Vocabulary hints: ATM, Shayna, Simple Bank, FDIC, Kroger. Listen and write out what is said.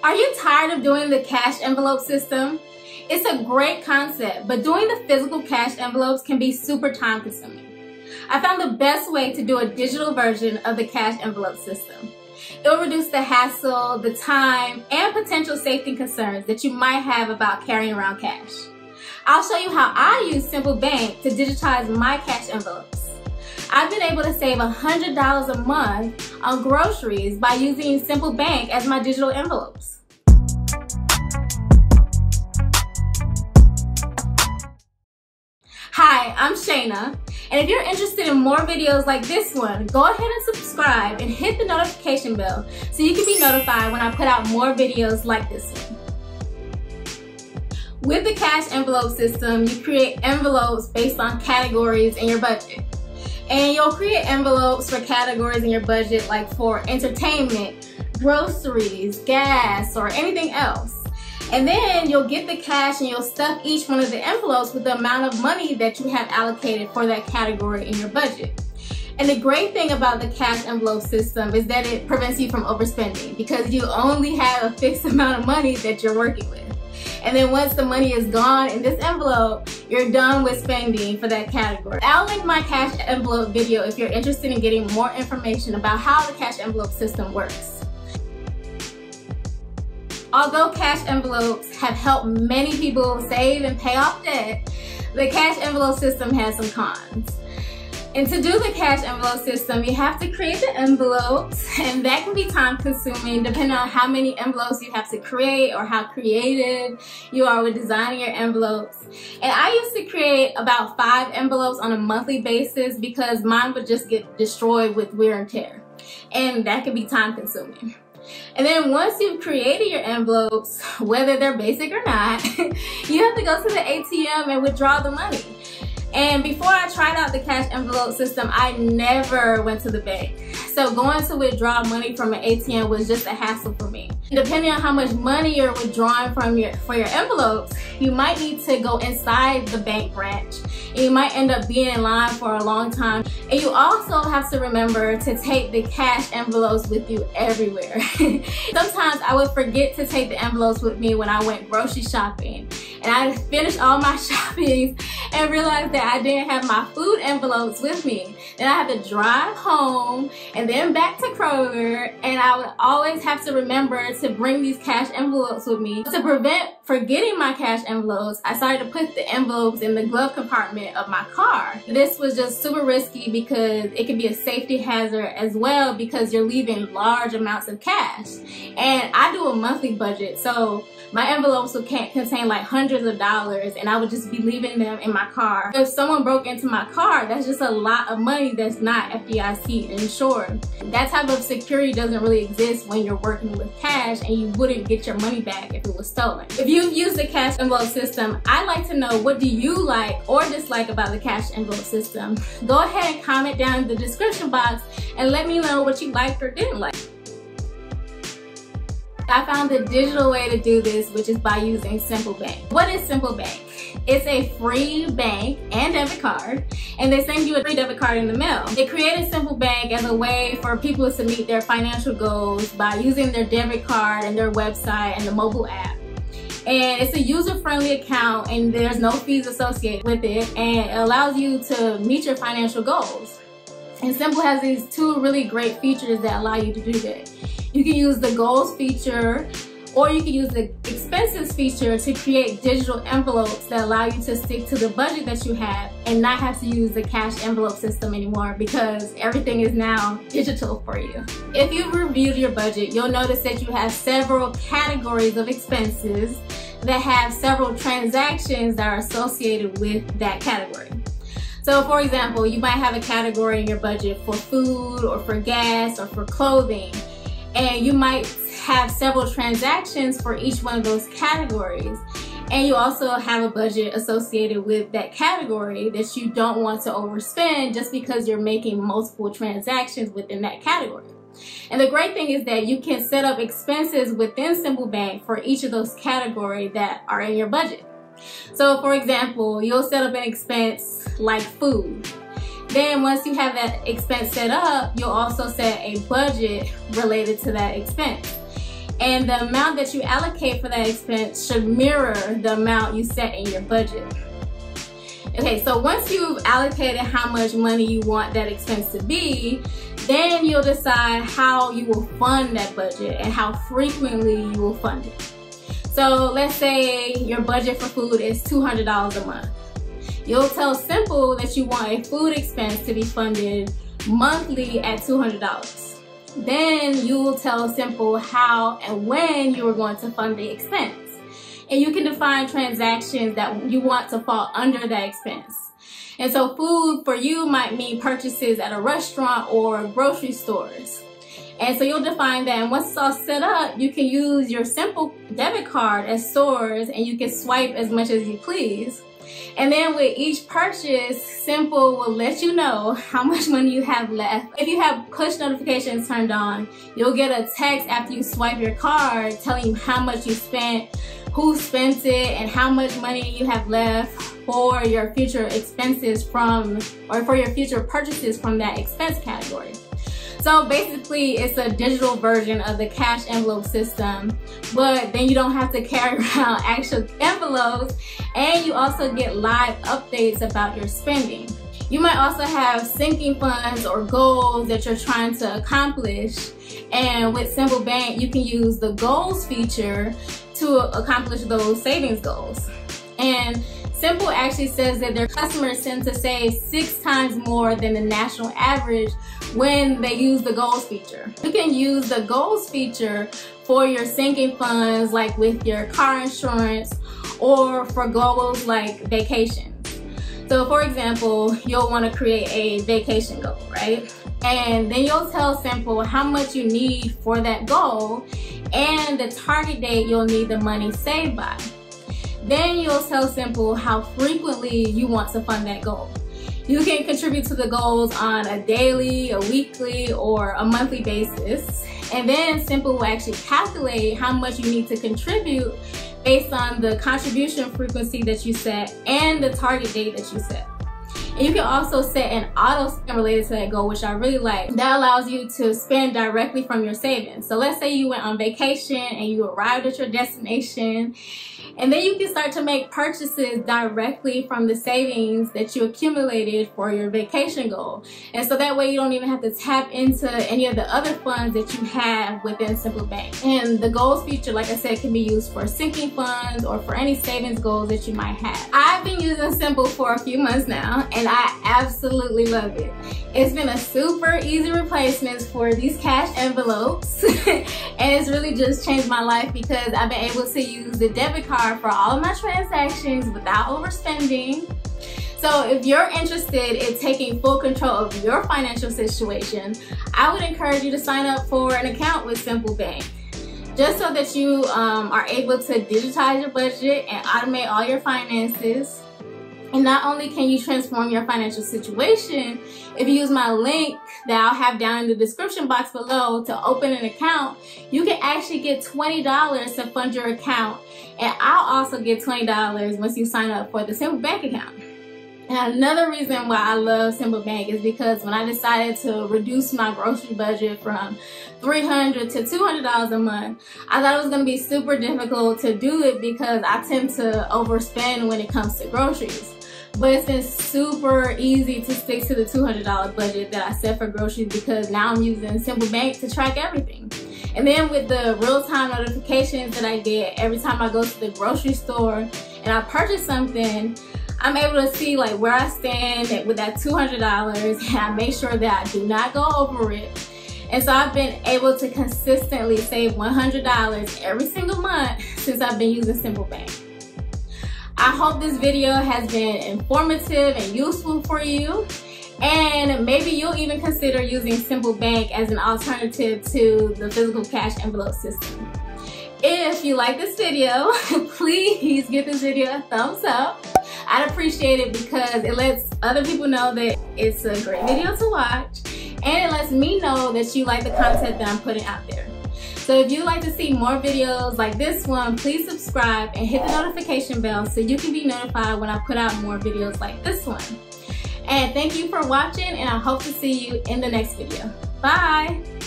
Are you tired of doing the cash envelope system? It's a great concept, but doing the physical cash envelopes can be super time consuming. I found the best way to do a digital version of the cash envelope system. It'll reduce the hassle, the time, and potential safety concerns that you might have about carrying around cash. I'll show you how I use Simple Bank to digitize my cash envelopes. I've been able to save $100 a month on groceries by using Simple Bank as my digital envelopes. Hi, I'm Shayna, and if you're interested in more videos like this one, go ahead and subscribe and hit the notification bell so you can be notified when I put out more videos like this one. With the cash envelope system, you create envelopes based on categories in your budget. And you'll create envelopes for categories in your budget like for entertainment, groceries, gas, or anything else. And then you'll get the cash and you'll stuff each one of the envelopes with the amount of money that you have allocated for that category in your budget. And the great thing about the cash envelope system is that it prevents you from overspending because you only have a fixed amount of money that you're working with. And then once the money is gone in this envelope, you're done with spending for that category. I'll link my cash envelope video if you're interested in getting more information about how the cash envelope system works. Although cash envelopes have helped many people save and pay off debt, the cash envelope system has some cons. And to do the cash envelope system, you have to create the envelopes, and that can be time consuming depending on how many envelopes you have to create or how creative you are with designing your envelopes. And I used to create about 5 envelopes on a monthly basis because mine would just get destroyed with wear and tear, and that can be time consuming. And then once you've created your envelopes, whether they're basic or not, you have to go to the ATM and withdraw the money. And before I tried out the cash envelope system, I never went to the bank. So going to withdraw money from an ATM was just a hassle for me. Depending on how much money you're withdrawing for your envelopes, you might need to go inside the bank branch. And you might end up being in line for a long time. And you also have to remember to take the cash envelopes with you everywhere. Sometimes I would forget to take the envelopes with me when I went grocery shopping. And I finished all my shopping and realized that I didn't have my food envelopes with me. Then I had to drive home and then back to Kroger, and I would always have to remember to bring these cash envelopes with me. To prevent forgetting my cash envelopes, I started to put the envelopes in the glove compartment of my car. This was just super risky because it could be a safety hazard as well because you're leaving large amounts of cash. And I do a monthly budget, so my envelopes can't contain like hundreds of dollars, and I would just be leaving them in my car. If someone broke into my car, that's just a lot of money that's not FDIC insured. That type of security doesn't really exist when you're working with cash, and you wouldn't get your money back if it was stolen. If you've used the cash envelope system, I'd like to know, what do you like or dislike about the cash envelope system? Go ahead and comment down in the description box and let me know what you liked or didn't like. I found the digital way to do this, which is by using Simple Bank. What is Simple Bank? It's a free bank and debit card, and they send you a free debit card in the mail. They created Simple Bank as a way for people to meet their financial goals by using their debit card and their website and the mobile app. And it's a user-friendly account, and there's no fees associated with it, and it allows you to meet your financial goals. And Simple has these 2 really great features that allow you to do that. You can use the goals feature, or you can use the expenses feature to create digital envelopes that allow you to stick to the budget that you have and not have to use the cash envelope system anymore because everything is now digital for you. If you've reviewed your budget, you'll notice that you have several categories of expenses that have several transactions that are associated with that category. So for example, you might have a category in your budget for food or for gas or for clothing. And you might have several transactions for each one of those categories. And you also have a budget associated with that category that you don't want to overspend just because you're making multiple transactions within that category. And the great thing is that you can set up expenses within Simple Bank for each of those categories that are in your budget. So for example, you'll set up an expense like food. Then once you have that expense set up, you'll also set a budget related to that expense. and the amount that you allocate for that expense should mirror the amount you set in your budget. Okay, so once you've allocated how much money you want that expense to be, then you'll decide how you will fund that budget and how frequently you will fund it. So let's say your budget for food is $200 a month. You'll tell Simple that you want a food expense to be funded monthly at $200. Then you'll tell Simple how and when you are going to fund the expense. And you can define transactions that you want to fall under that expense. And so food for you might mean purchases at a restaurant or grocery stores. And so you'll define that, and once it's all set up, you can use your Simple debit card at stores and you can swipe as much as you please. And then with each purchase, Simple will let you know how much money you have left. If you have push notifications turned on, you'll get a text after you swipe your card telling you how much you spent, who spent it, and how much money you have left for your future expenses from, or for your future purchases from that expense category. So basically, it's a digital version of the cash envelope system, but then you don't have to carry around actual envelopes, and you also get live updates about your spending. You might also have sinking funds or goals that you're trying to accomplish, and with Simple Bank, you can use the goals feature to accomplish those savings goals. And Simple actually says that their customers tend to save 6 times more than the national average when they use the goals feature. You can use the goals feature for your sinking funds, like with your car insurance, or for goals like vacations. So for example, you'll want to create a vacation goal, right? And then you'll tell Simple how much you need for that goal and the target date you'll need the money saved by. Then you'll tell Simple how frequently you want to fund that goal. You can contribute to the goals on a daily, a weekly, or a monthly basis. And then Simple will actually calculate how much you need to contribute based on the contribution frequency that you set and the target date that you set. And you can also set an auto spend related to that goal, which I really like. That allows you to spend directly from your savings. So let's say you went on vacation and you arrived at your destination, and then you can start to make purchases directly from the savings that you accumulated for your vacation goal. And so that way you don't even have to tap into any of the other funds that you have within Simple Bank. And the goals feature, like I said, can be used for sinking funds or for any savings goals that you might have. I've been using Simple for a few months now, and I absolutely love it. It's been a super easy replacement for these cash envelopes. And it's really just changed my life because I've been able to use the debit card for all of my transactions without overspending. So if you're interested in taking full control of your financial situation, I would encourage you to sign up for an account with Simple Bank, just so that you are able to digitize your budget and automate all your finances. And not only can you transform your financial situation, if you use my link that I'll have down in the description box below to open an account, you can actually get $20 to fund your account. And I'll also get $20 once you sign up for the Simple Bank account. And another reason why I love Simple Bank is because when I decided to reduce my grocery budget from $300 to $200 a month, I thought it was going to be super difficult to do it because I tend to overspend when it comes to groceries. But it's been super easy to stick to the $200 budget that I set for groceries because now I'm using Simple Bank to track everything. And then with the real-time notifications that I get every time I go to the grocery store and I purchase something, I'm able to see like where I stand with that $200, and I make sure that I do not go over it. And so I've been able to consistently save $100 every single month since I've been using Simple Bank. I hope this video has been informative and useful for you. And maybe you'll even consider using Simple Bank as an alternative to the physical cash envelope system. If you like this video, please give this video a thumbs up. I'd appreciate it because it lets other people know that it's a great video to watch, and it lets me know that you like the content that I'm putting out there. So if you'd like to see more videos like this one, please subscribe and hit the notification bell so you can be notified when I put out more videos like this one. And thank you for watching, and I hope to see you in the next video. Bye!